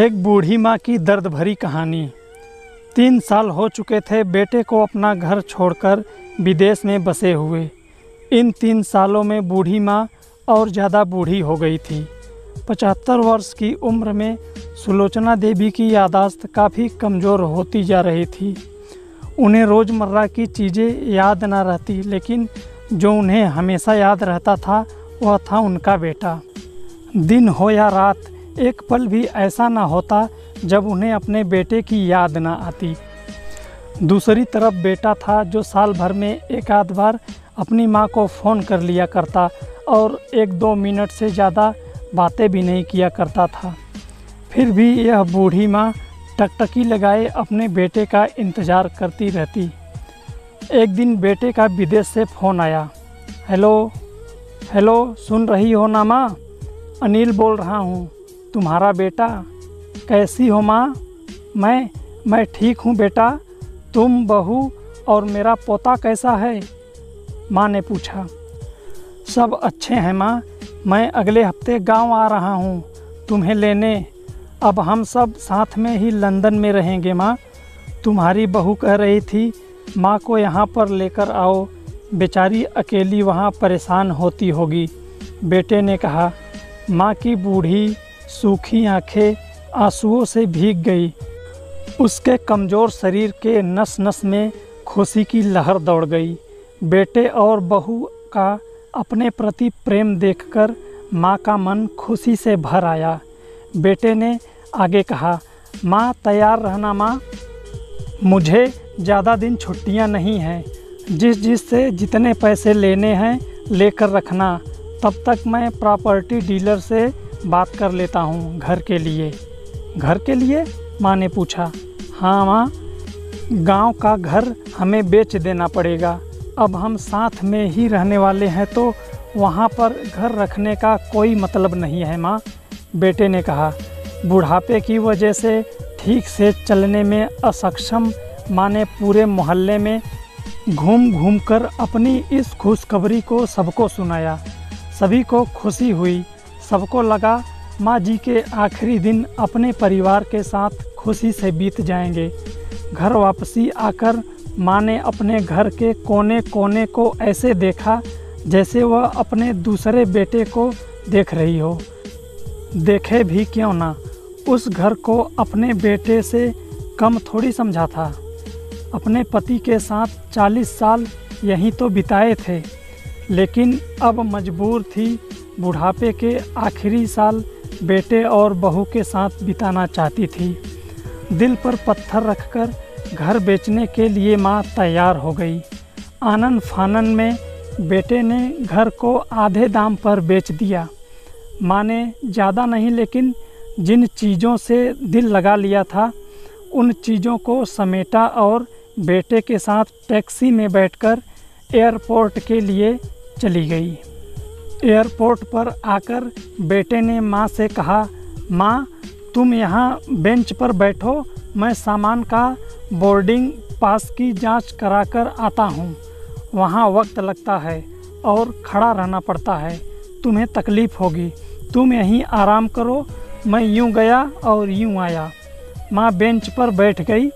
एक बूढ़ी माँ की दर्द भरी कहानी। 3 साल हो चुके थे बेटे को अपना घर छोड़कर विदेश में बसे हुए। इन 3 सालों में बूढ़ी माँ और ज़्यादा बूढ़ी हो गई थी। 75 वर्ष की उम्र में सुलोचना देवी की याददाश्त काफ़ी कमज़ोर होती जा रही थी। उन्हें रोज़मर्रा की चीज़ें याद ना रहती, लेकिन जो उन्हें हमेशा याद रहता था वह था उनका बेटा। दिन हो या रात, एक पल भी ऐसा ना होता जब उन्हें अपने बेटे की याद ना आती। दूसरी तरफ बेटा था जो साल भर में एक आध बार अपनी माँ को फ़ोन कर लिया करता और 1-2 मिनट से ज़्यादा बातें भी नहीं किया करता था। फिर भी यह बूढ़ी माँ टकटकी लगाए अपने बेटे का इंतज़ार करती रहती। एक दिन बेटे का विदेश से फ़ोन आया। हेलो, सुन रही हो ना माँ? अनिल बोल रहा हूँ, तुम्हारा बेटा। कैसी हो माँ? मैं ठीक हूँ बेटा। तुम, बहू और मेरा पोता कैसा है? माँ ने पूछा। सब अच्छे हैं माँ, मैं अगले हफ्ते गांव आ रहा हूँ तुम्हें लेने। अब हम सब साथ में ही लंदन में रहेंगे माँ। तुम्हारी बहू कह रही थी माँ को यहाँ पर लेकर आओ, बेचारी अकेली वहाँ परेशान होती होगी। बेटे ने कहा। माँ की बूढ़ी सूखी आंखें आंसुओं से भीग गई। उसके कमज़ोर शरीर के नस नस में खुशी की लहर दौड़ गई। बेटे और बहू का अपने प्रति प्रेम देखकर माँ का मन खुशी से भर आया। बेटे ने आगे कहा, माँ तैयार रहना माँ, मुझे ज़्यादा दिन छुट्टियाँ नहीं हैं। जिससे जितने पैसे लेने हैं लेकर रखना, तब तक मैं प्रॉपर्टी डीलर से बात कर लेता हूँ घर के लिए। घर के लिए? माँ ने पूछा। हाँ माँ, गांव का घर हमें बेच देना पड़ेगा। अब हम साथ में ही रहने वाले हैं तो वहाँ पर घर रखने का कोई मतलब नहीं है माँ, बेटे ने कहा। बुढ़ापे की वजह से ठीक से चलने में असक्षम माँ ने पूरे मोहल्ले में घूम घूम कर अपनी इस खुशखबरी को सबको सुनाया। सभी को खुशी हुई। सबको लगा माँ जी के आखिरी दिन अपने परिवार के साथ खुशी से बीत जाएंगे। घर वापसी आकर माँ ने अपने घर के कोने कोने को ऐसे देखा जैसे वह अपने दूसरे बेटे को देख रही हो। देखे भी क्यों ना, उस घर को अपने बेटे से कम थोड़ी समझा था। अपने पति के साथ 40 साल यहीं तो बिताए थे, लेकिन अब मजबूर थी बुढ़ापे के आखिरी साल बेटे और बहू के साथ बिताना चाहती थी। दिल पर पत्थर रखकर घर बेचने के लिए माँ तैयार हो गई। आनन फानन में बेटे ने घर को आधे दाम पर बेच दिया। माँ ने ज़्यादा नहीं, लेकिन जिन चीज़ों से दिल लगा लिया था उन चीज़ों को समेटा और बेटे के साथ टैक्सी में बैठकर एयरपोर्ट के लिए चली गई। एयरपोर्ट पर आकर बेटे ने माँ से कहा, माँ तुम यहाँ बेंच पर बैठो, मैं सामान का बोर्डिंग पास की जांच कराकर आता हूँ। वहाँ वक्त लगता है और खड़ा रहना पड़ता है, तुम्हें तकलीफ़ होगी। तुम यहीं आराम करो, मैं यूँ गया और यूँ आया। माँ बेंच पर बैठ गई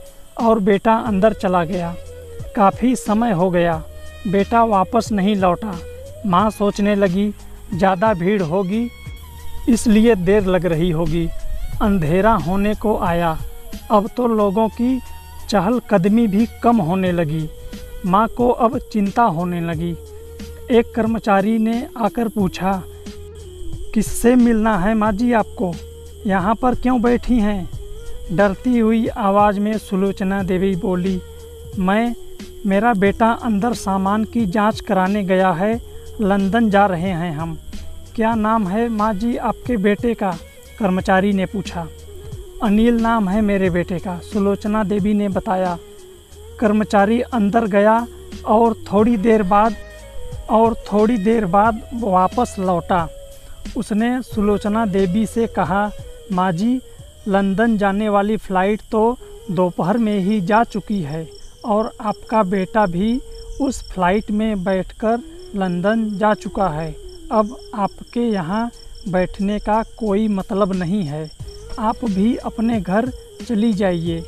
और बेटा अंदर चला गया। काफ़ी समय हो गया, बेटा वापस नहीं लौटा। माँ सोचने लगी ज़्यादा भीड़ होगी इसलिए देर लग रही होगी। अंधेरा होने को आया, अब तो लोगों की चहलकदमी भी कम होने लगी। माँ को अब चिंता होने लगी। एक कर्मचारी ने आकर पूछा, किससे मिलना है माँ जी आपको? यहाँ पर क्यों बैठी हैं? डरती हुई आवाज़ में सुलोचना देवी बोली, मेरा बेटा अंदर सामान की जांच कराने गया है, लंदन जा रहे हैं हम। क्या नाम है माँ जी आपके बेटे का? कर्मचारी ने पूछा। अनिल नाम है मेरे बेटे का, सुलोचना देवी ने बताया। कर्मचारी अंदर गया और थोड़ी देर बाद वापस लौटा। उसने सुलोचना देवी से कहा, माँ जी लंदन जाने वाली फ़्लाइट तो दोपहर में ही जा चुकी है और आपका बेटा भी उस फ्लाइट में बैठकर लंदन जा चुका है। अब आपके यहाँ बैठने का कोई मतलब नहीं है। आप भी अपने घर चली जाइए।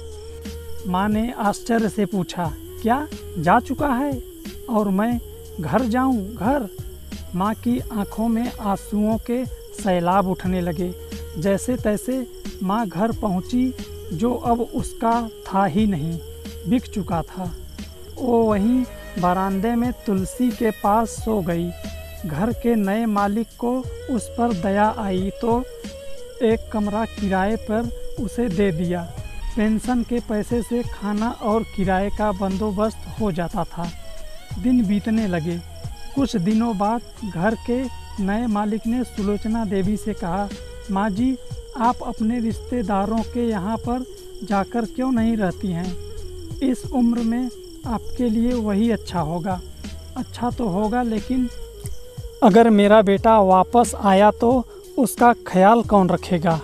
माँ ने आश्चर्य से पूछा, क्या जा चुका है और मैं घर जाऊं? घर? माँ की आंखों में आंसुओं के सैलाब उठने लगे। जैसे तैसे माँ घर पहुंची, जो अब उसका था ही नहीं, बिक चुका था। वो वहीं बरामदे में तुलसी के पास सो गई। घर के नए मालिक को उस पर दया आई तो एक कमरा किराए पर उसे दे दिया। पेंशन के पैसे से खाना और किराए का बंदोबस्त हो जाता था। दिन बीतने लगे। कुछ दिनों बाद घर के नए मालिक ने सुलोचना देवी से कहा, माँ जी, आप अपने रिश्तेदारों के यहाँ पर जाकर क्यों नहीं रहती हैं? इस उम्र में आपके लिए वही अच्छा होगा। अच्छा तो होगा, लेकिन अगर मेरा बेटा वापस आया तो उसका ख्याल कौन रखेगा?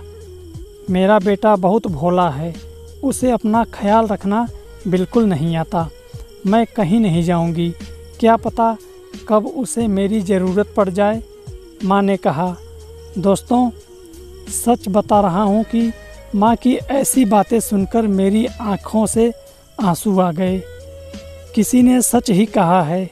मेरा बेटा बहुत भोला है, उसे अपना ख्याल रखना बिल्कुल नहीं आता। मैं कहीं नहीं जाऊंगी, क्या पता कब उसे मेरी ज़रूरत पड़ जाए। माँ ने कहा, दोस्तों, सच बता रहा हूँ कि माँ की ऐसी बातें सुनकर मेरी आँखों से आंसू आ गए। किसी ने सच ही कहा है,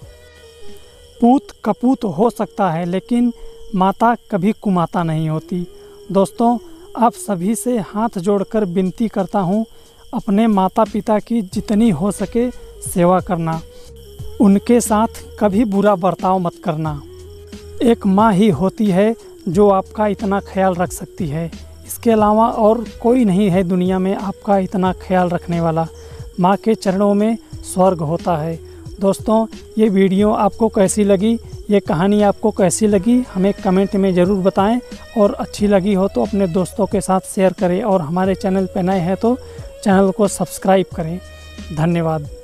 पूत कपूत हो सकता है लेकिन माता कभी कुमाता नहीं होती। दोस्तों, आप सभी से हाथ जोड़कर विनती करता हूँ, अपने माता पिता की जितनी हो सके सेवा करना, उनके साथ कभी बुरा बर्ताव मत करना। एक माँ ही होती है जो आपका इतना ख्याल रख सकती है। इसके अलावा और कोई नहीं है दुनिया में आपका इतना ख्याल रखने वाला। माँ के चरणों में स्वर्ग होता है। दोस्तों, ये वीडियो आपको कैसी लगी, ये कहानी आपको कैसी लगी, हमें कमेंट में ज़रूर बताएं। और अच्छी लगी हो तो अपने दोस्तों के साथ शेयर करें। और हमारे चैनल पर नए हैं तो चैनल को सब्सक्राइब करें। धन्यवाद।